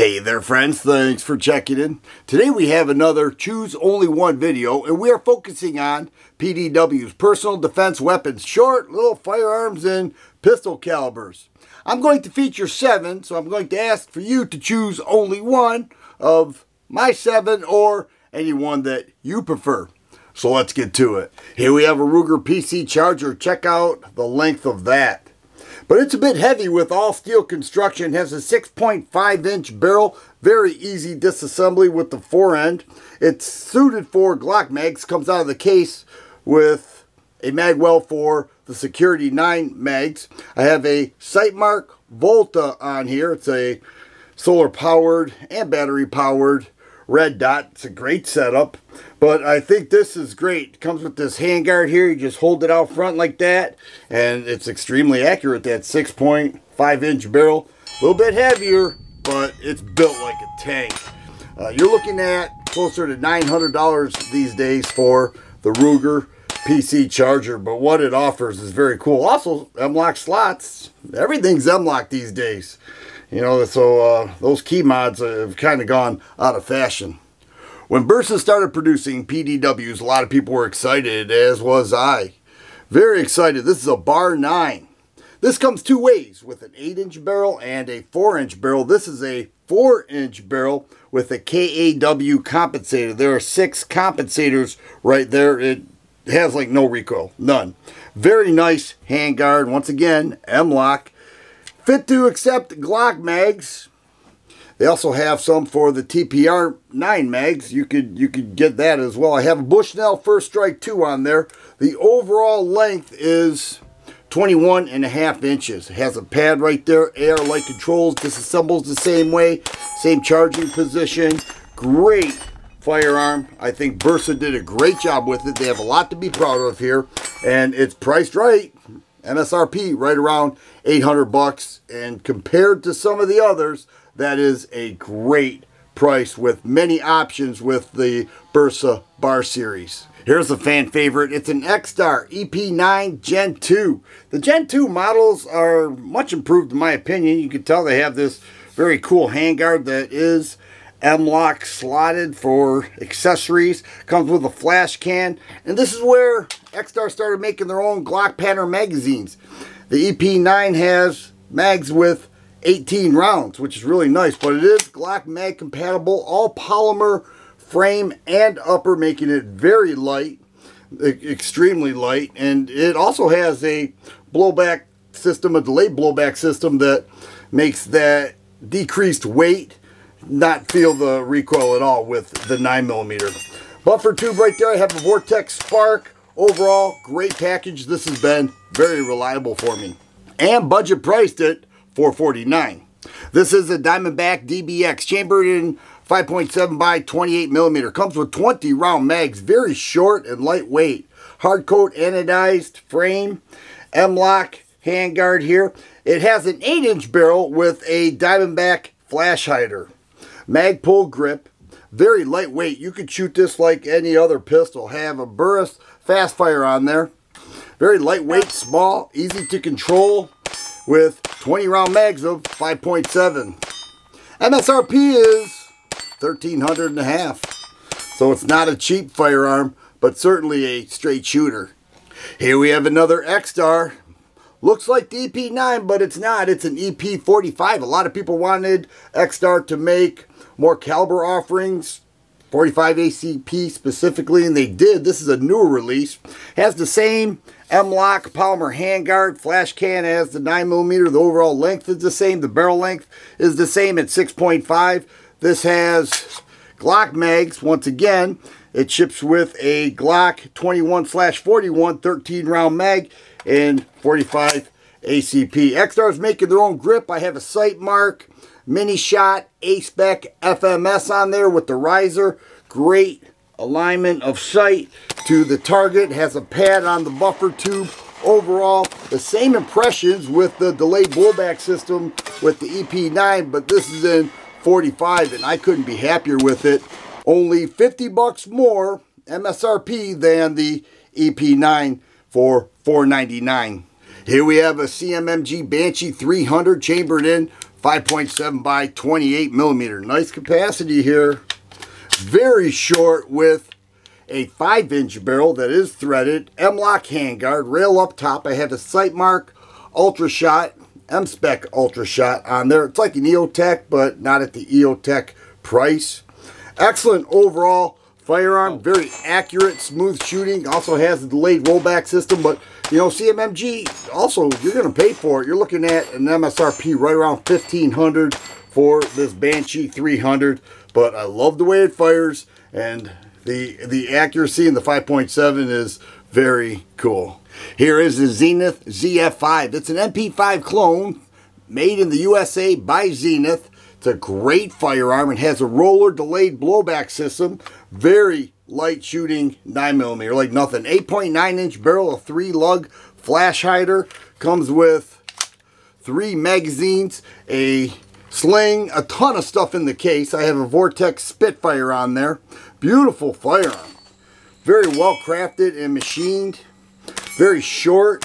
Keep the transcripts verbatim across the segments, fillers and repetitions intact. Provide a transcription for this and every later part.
Hey there friends, thanks for checking in. Today we have another Choose Only One video and we are focusing on P D W's personal defense weapons, short little firearms and pistol calibers. I'm going to feature seven, so I'm going to ask for you to choose only one of my seven or any one that you prefer. So let's get to it. Here we have a Ruger P C Charger. Check out the length of that. But it's a bit heavy with all steel construction, has a six point five inch barrel, very easy disassembly with the fore end. It's suited for Glock mags, comes out of the case with a mag well for the Security nine mags. I have a Sightmark Volta on here. It's a solar powered and battery powered red dot. It's a great setup, but I think this is great. It comes with this handguard here. You just hold it out front like that, and it's extremely accurate, that six point five inch barrel. A little bit heavier, but it's built like a tank. Uh, you're looking at closer to nine hundred dollars these days for the Ruger P C Charger, but what it offers is very cool. Also, M lock slots. Everything's M lock these days. You know, so uh, those key mods have kind of gone out of fashion. When Bersa started producing P D Ws, a lot of people were excited, as was I. Very excited. This is a Bar nine. This comes two ways, with an eight inch barrel and a four inch barrel. This is a four inch barrel with a K A W compensator. There are six compensators right there. It has, like, no recoil. None. Very nice handguard. Once again, M lock. Fit to accept Glock mags. They also have some for the T P R nine mags. You could you could get that as well. I have a Bushnell First Strike two on there. The overall length is twenty-one and a half inches. It has a pad right there. A R light controls. Disassembles the same way. Same charging position. Great firearm. I think Bersa did a great job with it. They have a lot to be proud of here, and it's priced right. M S R P right around eight hundred bucks, and compared to some of the others, that is a great price with many options with the Bersa Bar series. Here's a fan favorite. It's an X-Star E P nine Gen two. The Gen two models are much improved in my opinion. You can tell they have this very cool handguard that is M lock slotted for accessories. Comes with a flash can, and this is where X-Star started making their own Glock pattern magazines. The E P nine has mags with eighteen rounds, which is really nice, but it is Glock mag compatible, all polymer frame and upper, making it very light, extremely light, and it also has a blowback system, a delayed blowback system that makes that decreased weight not feel the recoil at all with the nine millimeter. Buffer tube right there. I have a Vortex Spark. Overall, great package. This has been very reliable for me. And budget priced at four forty-nine. This is a Diamondback D B X, chambered in five point seven by twenty-eight millimeter. Comes with twenty round mags. Very short and lightweight. Hardcoat anodized frame. M lock handguard here. It has an eight inch barrel with a Diamondback flash hider. Magpul grip, very lightweight. You could shoot this like any other pistol. Have a Burris Fast Fire on there. Very lightweight, small, easy to control with twenty round mags of five point seven. M S R P is thirteen hundred and a half. So it's not a cheap firearm, but certainly a straight shooter. Here we have another X-Star. Looks like the E P nine, but it's not. It's an E P forty-five. A lot of people wanted X-Star to make more caliber offerings, forty-five A C P specifically, and they did. This is a newer release. Has the same M lock polymer handguard, flash can as the nine millimeter. The overall length is the same. The barrel length is the same at six point five. This has Glock mags once again. It ships with a Glock twenty-one forty-one thirteen round mag and forty-five A C P. X-Star's making their own grip. I have a Sightmark Mini Shot Acespec F M S on there with the riser. Great alignment of sight to the target. Has a pad on the buffer tube. Overall, the same impressions with the delayed blowback system with the E P nine, but this is in forty-five, and I couldn't be happier with it. Only fifty bucks more M S R P than the E P nine for four ninety-nine. Here we have a C M M G Banshee three hundred chambered in five point seven by twenty-eight millimeter. Nice capacity here. Very short with a five inch barrel that is threaded. M-L O K handguard. Rail up top. I have a Sightmark Ultra Shot M-Spec Ultra Shot on there. It's like an EOTech, but not at the EOTech price. Excellent overall firearm. Very accurate, smooth shooting. Also has a delayed rollback system, but you know, C M M G, also, you're going to pay for it. You're looking at an M S R P right around fifteen hundred dollars for this Banshee three hundred. But I love the way it fires, and the the accuracy in the five point seven is very cool. Here is the Zenith Z F five. It's an M P five clone made in the U S A by Zenith. It's a great firearm. It has a roller delayed blowback system. Very light shooting, nine millimeter, like nothing. eight point nine inch barrel, a three lug flash hider. Comes with three magazines, a sling, a ton of stuff in the case. I have a Vortex Spitfire on there. Beautiful firearm. Very well crafted and machined. Very short.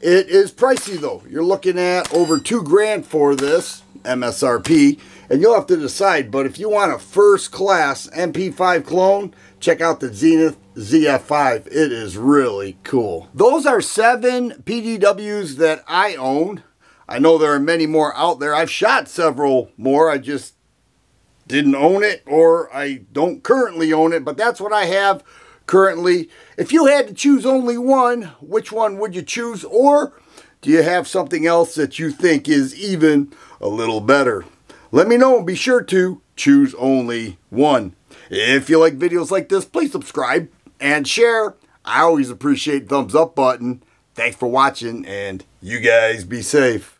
It is pricey though. You're looking at over two grand for this M S R P, and you'll have to decide. But if you want a first class M P five clone, check out the Zenith Z F five. It is really cool. Those are seven P D Ws that I own. I know there are many more out there. I've shot several more. I just didn't own it, or I don't currently own it, but that's what I have currently. If you had to choose only one, which one would you choose? Or do you have something else that you think is even a little better? Let me know, and be sure to choose only one. If you like videos like this, please subscribe and share. I always appreciate the thumbs up button. Thanks for watching, and you guys be safe.